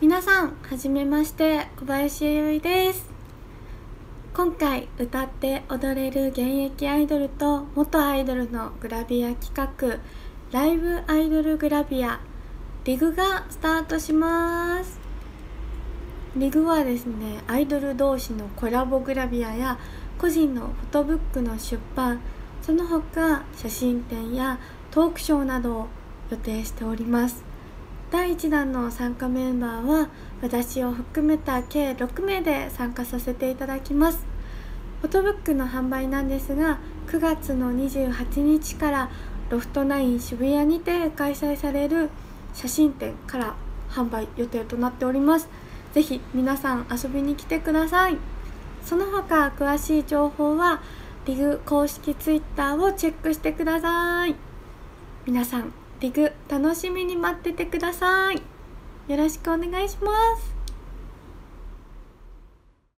皆さん、はじめまして、小林弥生です。今回歌って踊れる現役アイドルと元アイドルのグラビア企画、ライブアイドルグラビアリグがスタートします。リグはですね、アイドル同士のコラボグラビアや個人のフォトブックの出版、その他写真展やトークショーなどを予定しております。第1弾の参加メンバーは私を含めた計6名で参加させていただきます。フォトブックの販売なんですが、9月の28日からロフト9渋谷にて開催される写真展から販売予定となっております。ぜひ皆さん遊びに来てください。その他詳しい情報はリグ公式 Twitter をチェックしてください。皆さん、リグ楽しみに待っててください。よろしくお願いします。